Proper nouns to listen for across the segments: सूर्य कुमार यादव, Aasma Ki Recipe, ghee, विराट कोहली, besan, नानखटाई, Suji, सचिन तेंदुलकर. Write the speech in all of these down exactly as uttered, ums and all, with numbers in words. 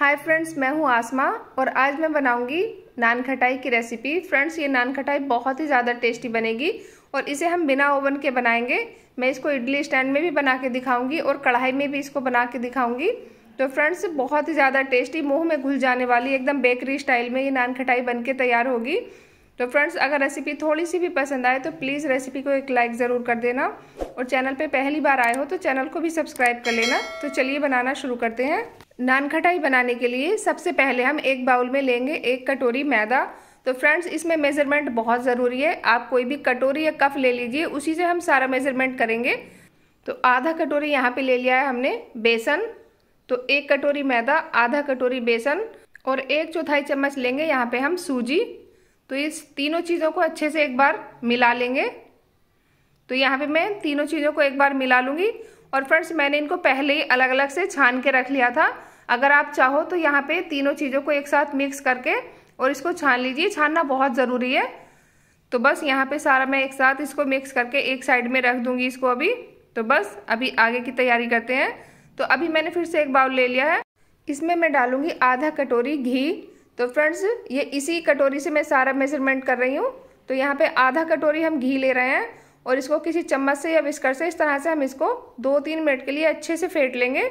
Hi friends, मैं हूं आसमा और आज मैं बनाऊंगी नानखटाई की रेसिपी। फ्रेंड्स, ये नानखटाई बहुत ही ज़्यादा टेस्टी बनेगी और इसे हम बिना ओवन के बनाएंगे। मैं इसको इडली स्टैंड में भी बना के दिखाऊंगी और कढ़ाई में भी इसको बना के दिखाऊंगी। तो फ्रेंड्स, बहुत ही ज़्यादा टेस्टी, मुंह में घुल जाने वाली, एकदम बेकरी स्टाइल में ये नानखटाई बन के तैयार होगी। तो फ्रेंड्स, अगर रेसिपी थोड़ी सी भी पसंद आए तो प्लीज़ रेसिपी को एक लाइक ज़रूर कर देना और चैनल पे पहली बार आए हो तो चैनल को भी सब्सक्राइब कर लेना। तो चलिए बनाना शुरू करते हैं। नानखटाई बनाने के लिए सबसे पहले हम एक बाउल में लेंगे एक कटोरी मैदा। तो फ्रेंड्स, इसमें मेज़रमेंट बहुत ज़रूरी है। आप कोई भी कटोरी या कप ले लीजिए, उसी से हम सारा मेज़रमेंट करेंगे। तो आधा कटोरी यहाँ पर ले लिया है हमने बेसन। तो एक कटोरी मैदा, आधा कटोरी बेसन और एक चौथाई चम्मच लेंगे यहाँ पर हम सूजी। तो इस तीनों चीज़ों को अच्छे से एक बार मिला लेंगे। तो यहाँ पे मैं तीनों चीज़ों को एक बार मिला लूँगी। और फ्रेंड्स, मैंने इनको पहले ही अलग अलग से छान के रख लिया था। अगर आप चाहो तो यहाँ पे तीनों चीज़ों को एक साथ मिक्स करके और इसको छान लीजिए। छानना बहुत ज़रूरी है। तो बस यहाँ पे सारा मैं एक साथ इसको मिक्स करके एक साइड में रख दूँगी इसको अभी। तो बस अभी आगे की तैयारी करते हैं। तो अभी मैंने फिर से एक बाउल ले लिया है, इसमें मैं डालूँगी आधा कटोरी घी। तो फ्रेंड्स, ये इसी कटोरी से मैं सारा मेजरमेंट कर रही हूँ। तो यहाँ पे आधा कटोरी हम घी ले रहे हैं और इसको किसी चम्मच से या विस्कर से इस तरह से हम इसको दो तीन मिनट के लिए अच्छे से फेंट लेंगे,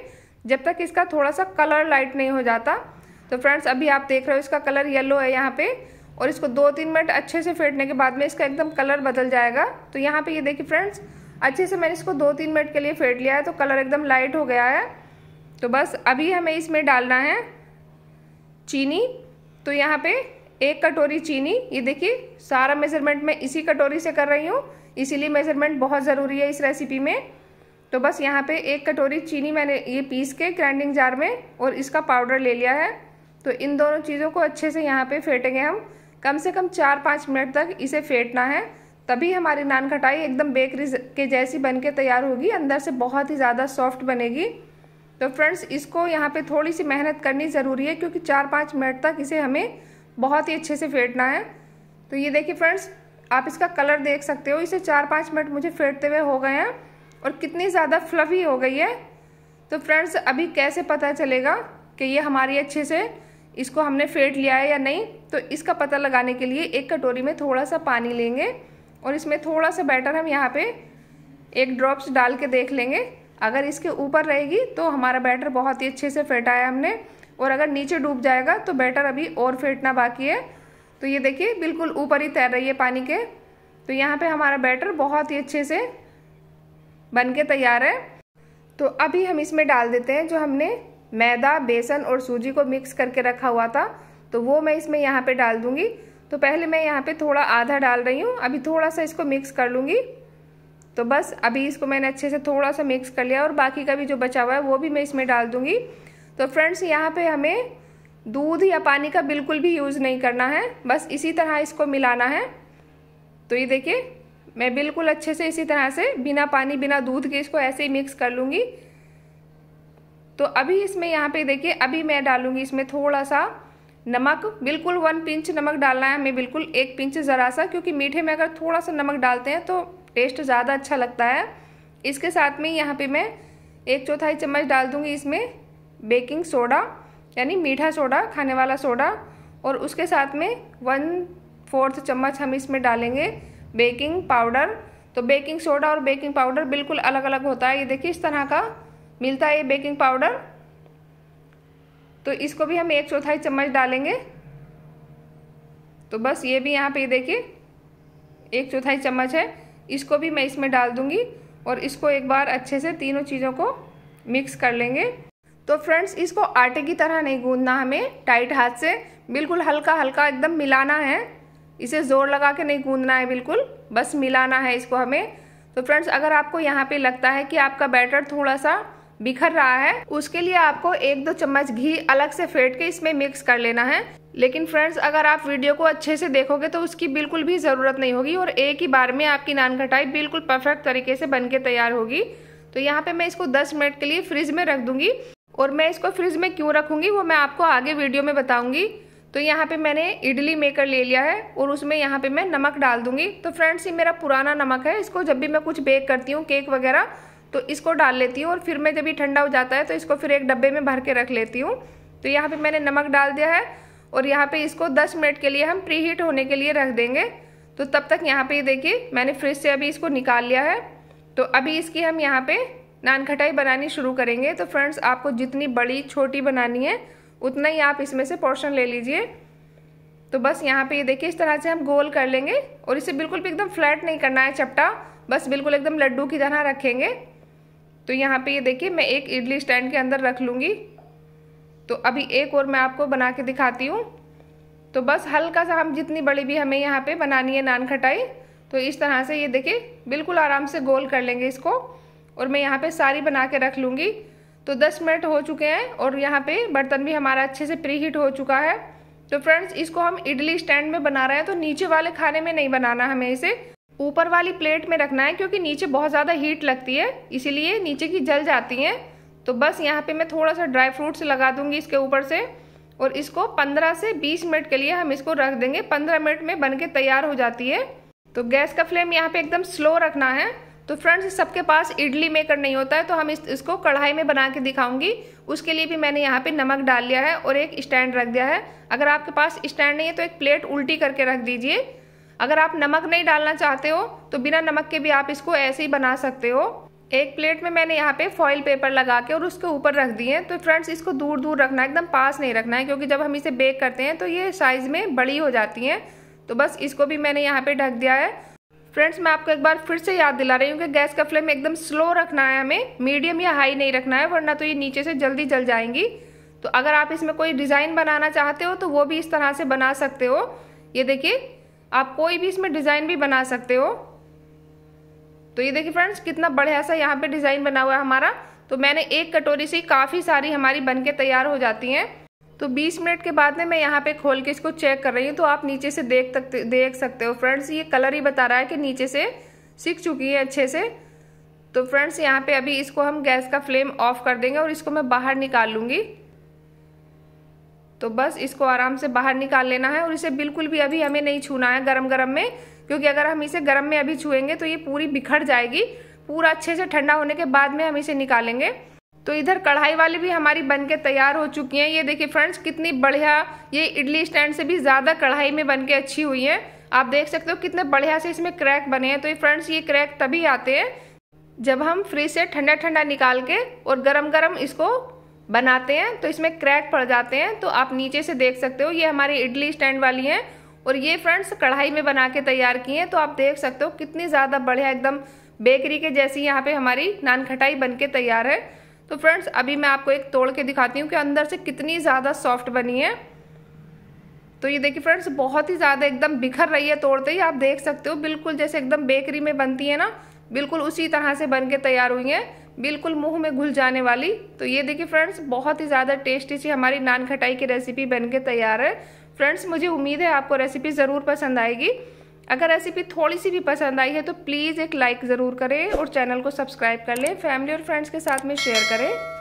जब तक इसका थोड़ा सा कलर लाइट नहीं हो जाता। तो फ्रेंड्स, अभी आप देख रहे हो इसका कलर येलो है यहाँ पे और इसको दो तीन मिनट अच्छे से फेंटने के बाद में इसका एकदम कलर बदल जाएगा। तो यहाँ पर ये देखिए फ्रेंड्स, अच्छे से मैंने इसको दो तीन मिनट के लिए फेंट लिया है। तो कलर एकदम लाइट हो गया है। तो बस अभी हमें इसमें डालना है चीनी। तो यहाँ पे एक कटोरी चीनी, ये देखिए सारा मेज़रमेंट मैं इसी कटोरी से कर रही हूँ, इसीलिए मेज़रमेंट बहुत ज़रूरी है इस रेसिपी में। तो बस यहाँ पे एक कटोरी चीनी मैंने ये पीस के ग्राइंडिंग जार में और इसका पाउडर ले लिया है। तो इन दोनों चीज़ों को अच्छे से यहाँ पे फेंटेंगे हम, कम से कम चार पाँच मिनट तक इसे फेंटना है, तभी हमारी नानखटाई एकदम बेकरी के जैसी बन के तैयार होगी। अंदर से बहुत ही ज़्यादा सॉफ्ट बनेगी। तो फ्रेंड्स, इसको यहाँ पे थोड़ी सी मेहनत करनी ज़रूरी है, क्योंकि चार पाँच मिनट तक इसे हमें बहुत ही अच्छे से फेंटना है। तो ये देखिए फ्रेंड्स, आप इसका कलर देख सकते हो, इसे चार पाँच मिनट मुझे फेंटते हुए हो गए हैं और कितनी ज़्यादा फ्लफी हो गई है। तो फ्रेंड्स, अभी कैसे पता चलेगा कि ये हमारी अच्छे से इसको हमने फेंट लिया है या नहीं? तो इसका पता लगाने के लिए एक कटोरी में थोड़ा सा पानी लेंगे और इसमें थोड़ा सा बैटर हम यहाँ पर एक ड्रॉप्स डाल के देख लेंगे। अगर इसके ऊपर रहेगी तो हमारा बैटर बहुत ही अच्छे से फेंटा है हमने, और अगर नीचे डूब जाएगा तो बैटर अभी और फेंटना बाकी है। तो ये देखिए बिल्कुल ऊपर ही तैर रही है पानी के। तो यहाँ पे हमारा बैटर बहुत ही अच्छे से बन के तैयार है। तो अभी हम इसमें डाल देते हैं जो हमने मैदा, बेसन और सूजी को मिक्स करके रखा हुआ था, तो वो मैं इसमें यहाँ पर डाल दूँगी। तो पहले मैं यहाँ पर थोड़ा आधा डाल रही हूँ, अभी थोड़ा सा इसको मिक्स कर लूँगी। तो बस अभी इसको मैंने अच्छे से थोड़ा सा मिक्स कर लिया और बाकी का भी जो बचा हुआ है वो भी मैं इसमें डाल दूंगी। तो फ्रेंड्स, यहाँ पे हमें दूध या पानी का बिल्कुल भी यूज़ नहीं करना है, बस इसी तरह इसको मिलाना है। तो ये देखिए मैं बिल्कुल अच्छे से इसी तरह से बिना पानी बिना दूध के इसको ऐसे ही मिक्स कर लूँगी। तो अभी इसमें यहाँ पर देखिए, अभी मैं डालूँगी इसमें थोड़ा सा नमक, बिल्कुल वन पिंच नमक डालना है हमें, बिल्कुल एक पिंच ज़रा सा, क्योंकि मीठे में अगर थोड़ा सा नमक डालते हैं तो टेस्ट ज़्यादा अच्छा लगता है। इसके साथ में यहाँ पे मैं एक चौथाई चम्मच डाल दूँगी इसमें बेकिंग सोडा, यानी मीठा सोडा, खाने वाला सोडा, और उसके साथ में वन फोर्थ चम्मच हम इसमें डालेंगे बेकिंग पाउडर। तो बेकिंग सोडा और बेकिंग पाउडर बिल्कुल अलग अलग होता है, ये देखिए इस तरह का मिलता है ये बेकिंग पाउडर। तो इसको भी हम एक चौथाई चम्मच डालेंगे। तो बस ये भी यहाँ पे देखिए एक चौथाई चम्मच है, इसको भी मैं इसमें डाल दूंगी और इसको एक बार अच्छे से तीनों चीज़ों को मिक्स कर लेंगे। तो फ्रेंड्स, इसको आटे की तरह नहीं गूंदना हमें टाइट हाथ से, बिल्कुल हल्का हल्का एकदम मिलाना है, इसे ज़ोर लगा के नहीं गूंदना है, बिल्कुल बस मिलाना है इसको हमें। तो फ्रेंड्स, अगर आपको यहाँ पे लगता है कि आपका बैटर थोड़ा सा बिखर रहा है, उसके लिए आपको एक दो चम्मच घी अलग से फेंट के इसमें मिक्स कर लेना है। लेकिन फ्रेंड्स, अगर आप वीडियो को अच्छे से देखोगे तो उसकी बिल्कुल भी ज़रूरत नहीं होगी और एक ही बार में आपकी नानखटाई बिल्कुल परफेक्ट तरीके से बन के तैयार होगी। तो यहाँ पे मैं इसको दस मिनट के लिए फ्रिज में रख दूँगी, और मैं इसको फ्रिज में क्यों रखूँगी वो मैं आपको आगे वीडियो में बताऊँगी। तो यहाँ पर मैंने इडली मेकर ले लिया है और उसमें यहाँ पर मैं नमक डाल दूँगी। तो फ्रेंड्स, ये मेरा पुराना नमक है, इसको जब भी मैं कुछ बेक करती हूँ, केक वगैरह, तो इसको डाल लेती हूँ और फिर मैं जब ये ठंडा हो जाता है तो इसको फिर एक डब्बे में भर के रख लेती हूँ। तो यहाँ पे मैंने नमक डाल दिया है और यहाँ पे इसको दस मिनट के लिए हम प्री हीट होने के लिए रख देंगे। तो तब तक यहाँ पे देखिए मैंने फ्रिज से अभी इसको निकाल लिया है। तो अभी इसकी हम यहाँ पे नानखटाई बनानी शुरू करेंगे। तो फ्रेंड्स आपको जितनी बड़ी छोटी बनानी है उतना ही आप इसमें से पोर्शन ले लीजिए। तो बस यहाँ पे ये देखिए इस तरह से हम गोल कर लेंगे और इसे बिल्कुल भी एकदम फ्लैट नहीं करना है चपटा, बस बिल्कुल एकदम लड्डू की तरह रखेंगे। तो यहाँ पे ये देखिए मैं एक इडली स्टैंड के अंदर रख लूँगी। तो अभी एक और मैं आपको बना के दिखाती हूँ। तो बस हल्का सा हम जितनी बड़ी भी हमें यहाँ पे बनानी है नानखटाई, तो इस तरह से ये देखिए बिल्कुल आराम से गोल कर लेंगे इसको और मैं यहाँ पे सारी बना के रख लूँगी। तो दस मिनट हो चुके हैं और यहाँ पे बर्तन भी हमारा अच्छे से प्री हीट हो चुका है। तो फ्रेंड्स इसको हम इडली स्टैंड में बना रहे हैं, तो नीचे वाले खाने में नहीं बनाना, हमें इसे ऊपर वाली प्लेट में रखना है क्योंकि नीचे बहुत ज़्यादा हीट लगती है, इसीलिए नीचे की जल जाती हैं। तो बस यहाँ पे मैं थोड़ा सा ड्राई फ्रूट्स लगा दूंगी इसके ऊपर से और इसको पंद्रह से बीस मिनट के लिए हम इसको रख देंगे। पंद्रह मिनट में बनके तैयार हो जाती है। तो गैस का फ्लेम यहाँ पे एकदम स्लो रखना है। तो फ्रेंड्स सबके पास इडली मेकर नहीं होता है, तो हम इस, इसको कढ़ाई में बना के दिखाऊंगी। उसके लिए भी मैंने यहाँ पे नमक डाल लिया है और एक स्टैंड रख दिया है। अगर आपके पास स्टैंड नहीं है तो एक प्लेट उल्टी करके रख दीजिए। अगर आप नमक नहीं डालना चाहते हो तो बिना नमक के भी आप इसको ऐसे ही बना सकते हो। एक प्लेट में मैंने यहाँ पे फॉइल पेपर लगा के और उसके ऊपर रख दिए हैं। तो फ्रेंड्स इसको दूर दूर रखना है, एकदम पास नहीं रखना है क्योंकि जब हम इसे बेक करते हैं तो ये साइज़ में बड़ी हो जाती हैं। तो बस इसको भी मैंने यहाँ पे ढक दिया है। फ्रेंड्स मैं आपको एक बार फिर से याद दिला रही हूँ कि गैस का फ्लेम एकदम स्लो रखना है, हमें मीडियम या हाई नहीं रखना है वरना तो ये नीचे से जल्दी जल जाएंगी। तो अगर आप इसमें कोई डिज़ाइन बनाना चाहते हो तो वो भी इस तरह से बना सकते हो। ये देखिए आप कोई भी इसमें डिज़ाइन भी बना सकते हो। तो ये देखिए फ्रेंड्स कितना बढ़िया सा यहाँ पे डिज़ाइन बना हुआ है हमारा। तो मैंने एक कटोरी से काफ़ी सारी हमारी बनके तैयार हो जाती हैं। तो बीस मिनट के बाद में मैं यहाँ पे खोल के इसको चेक कर रही हूँ। तो आप नीचे से देख सकते देख सकते हो फ्रेंड्स, ये कलर ही बता रहा है कि नीचे से सिक चुकी है अच्छे से। तो फ्रेंड्स यहाँ पर अभी इसको हम गैस का फ्लेम ऑफ कर देंगे और इसको मैं बाहर निकाल लूँगी। तो बस इसको आराम से बाहर निकाल लेना है और इसे बिल्कुल भी अभी हमें नहीं छूना है गरम गरम में, क्योंकि अगर हम इसे गरम में अभी छुएंगे तो ये पूरी बिखर जाएगी। पूरा अच्छे से ठंडा होने के बाद में हम इसे निकालेंगे। तो इधर कढ़ाई वाली भी हमारी बनके तैयार हो चुकी हैं। ये देखिए फ्रेंड्स कितनी बढ़िया, ये इडली स्टैंड से भी ज़्यादा कढ़ाई में बनके अच्छी हुई है। आप देख सकते हो कितने बढ़िया से इसमें क्रैक बने हैं। तो ये फ्रेंड्स ये क्रैक तभी आते हैं जब हम फ्रिज से ठंडा ठंडा निकाल के और गरम गरम इसको बनाते हैं तो इसमें क्रैक पड़ जाते हैं। तो आप नीचे से देख सकते हो ये हमारी इडली स्टैंड वाली हैं और ये फ्रेंड्स कढ़ाई में बना के तैयार की हैं। तो आप देख सकते हो कितनी ज़्यादा बढ़िया एकदम बेकरी के जैसी यहाँ पे हमारी नानखटाई बनके तैयार है। तो फ्रेंड्स अभी मैं आपको एक तोड़ के दिखाती हूँ कि अंदर से कितनी ज़्यादा सॉफ्ट बनी है। तो ये देखिए फ्रेंड्स बहुत ही ज़्यादा एकदम बिखर रही है, तोड़ते ही आप देख सकते हो बिल्कुल जैसे एकदम बेकरी में बनती है ना, बिल्कुल उसी तरह से बन के तैयार हुई है, बिल्कुल मुंह में घुल जाने वाली। तो ये देखिए फ्रेंड्स बहुत ही ज़्यादा टेस्टी सी हमारी नानखटाई की रेसिपी बनके तैयार है। फ्रेंड्स मुझे उम्मीद है आपको रेसिपी ज़रूर पसंद आएगी। अगर रेसिपी थोड़ी सी भी पसंद आई है तो प्लीज़ एक लाइक ज़रूर करें और चैनल को सब्सक्राइब कर लें, फैमिली और फ्रेंड्स के साथ में शेयर करें।